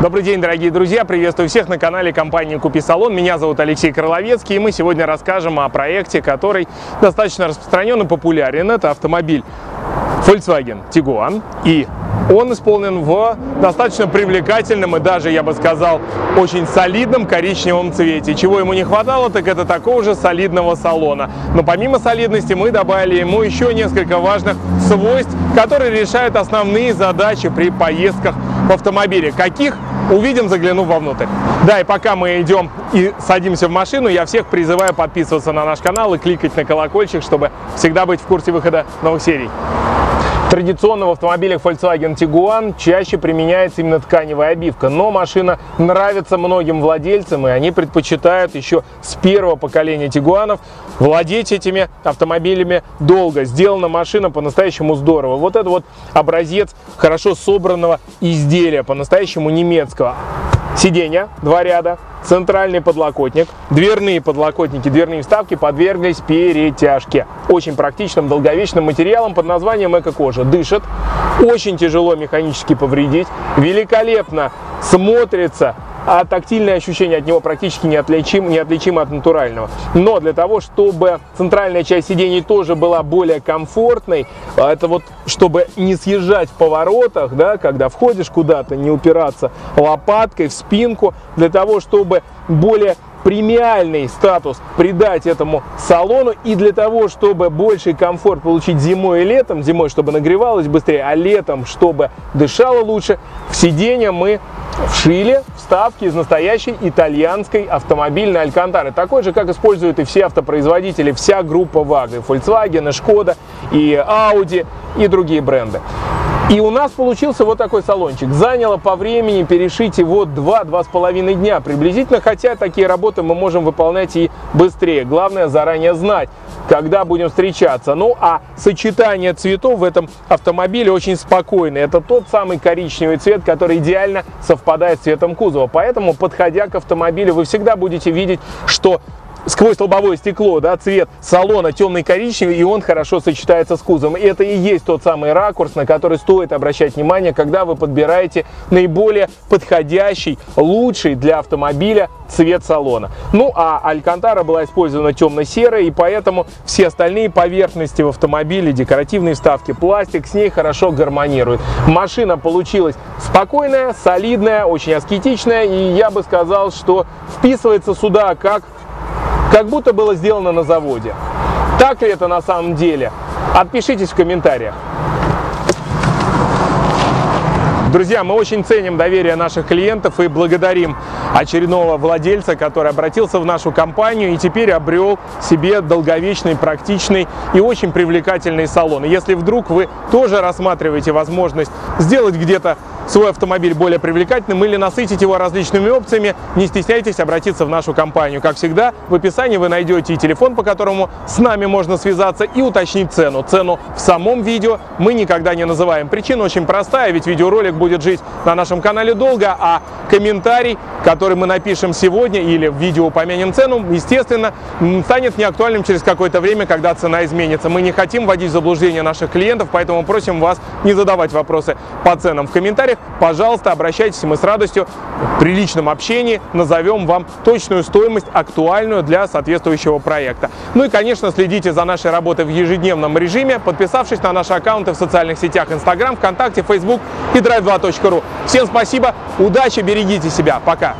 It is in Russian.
Добрый день, дорогие друзья! Приветствую всех на канале компании «Купи-салон». Меня зовут Алексей Крыловецкий, и мы сегодня расскажем о проекте, который достаточно распространен и популярен. Это автомобиль Volkswagen Tiguan, и он исполнен в достаточно привлекательном и даже, я бы сказал, очень солидном коричневом цвете. Чего ему не хватало, так это такого же солидного салона. Но помимо солидности мы добавили ему еще несколько важных свойств, которые решают основные задачи при поездках в автомобиле. Каких? Увидим, заглянув вовнутрь. Да, и пока мы идем и садимся в машину, я всех призываю подписываться на наш канал и кликать на колокольчик, чтобы всегда быть в курсе выхода новых серий. Традиционно в автомобилях Volkswagen Tiguan чаще применяется именно тканевая обивка, но машина нравится многим владельцам, и они предпочитают еще с первого поколения Tiguan'ов владеть этими автомобилями долго. Сделана машина по-настоящему здорово. Вот это вот образец хорошо собранного изделия, по-настоящему немецкого. Сиденья, два ряда, центральный подлокотник, дверные подлокотники, дверные вставки подверглись перетяжке. Очень практичным, долговечным материалом под названием эко-кожа. Дышит, очень тяжело механически повредить, великолепно смотрится, а тактильное ощущение от него практически неотличимо от натурального. Но для того, чтобы центральная часть сидений тоже была более комфортной, это вот чтобы не съезжать в поворотах, да, когда входишь куда-то, не упираться лопаткой в спинку, для того, чтобы более премиальный статус придать этому салону и для того, чтобы больший комфорт получить зимой и летом, зимой, чтобы нагревалось быстрее, а летом, чтобы дышало лучше, в сиденье мы вшили вставки из настоящей итальянской автомобильной Алькантары, такой же, как используют и все автопроизводители, вся группа VAG, и Volkswagen, и Шкода, и Audi, и другие бренды. И у нас получился вот такой салончик. Заняло по времени перешить его 2-2,5 дня приблизительно, хотя такие работы мы можем выполнять и быстрее. Главное заранее знать, когда будем встречаться. Ну а сочетание цветов в этом автомобиле очень спокойное. Это тот самый коричневый цвет, который идеально совпадает с цветом кузова. Поэтому, подходя к автомобилю, вы всегда будете видеть, что сквозь лобовое стекло, да, цвет салона темный коричневый, и он хорошо сочетается с кузовом. Это и есть тот самый ракурс, на который стоит обращать внимание, когда вы подбираете наиболее подходящий, лучший для автомобиля цвет салона. Ну а Алькантара была использована темно-серая, и поэтому все остальные поверхности в автомобиле, декоративные вставки, пластик с ней хорошо гармонирует. Машина получилась спокойная, солидная, очень аскетичная, и я бы сказал, что вписывается сюда как будто было сделано на заводе. Так ли это на самом деле? Отпишитесь в комментариях. Друзья, мы очень ценим доверие наших клиентов и благодарим очередного владельца, который обратился в нашу компанию и теперь обрел себе долговечный, практичный и очень привлекательный салон. И если вдруг вы тоже рассматриваете возможность сделать где-то свой автомобиль более привлекательным или насытить его различными опциями, не стесняйтесь обратиться в нашу компанию. Как всегда, в описании вы найдете и телефон, по которому с нами можно связаться и уточнить цену. Цену в самом видео мы никогда не называем. Причина очень простая, ведь видеоролик будет жить на нашем канале долго, а комментарий, который мы напишем сегодня или в видео упомянем цену, естественно, станет неактуальным через какое-то время, когда цена изменится. Мы не хотим вводить в заблуждение наших клиентов, поэтому просим вас не задавать вопросы по ценам в комментариях. Пожалуйста, обращайтесь, мы с радостью при личном общении назовем вам точную стоимость, актуальную для соответствующего проекта. Ну и, конечно, следите за нашей работой в ежедневном режиме, подписавшись на наши аккаунты в социальных сетях Instagram, ВКонтакте, Facebook и Drive2.ru. Всем спасибо, удачи, берегите себя, пока!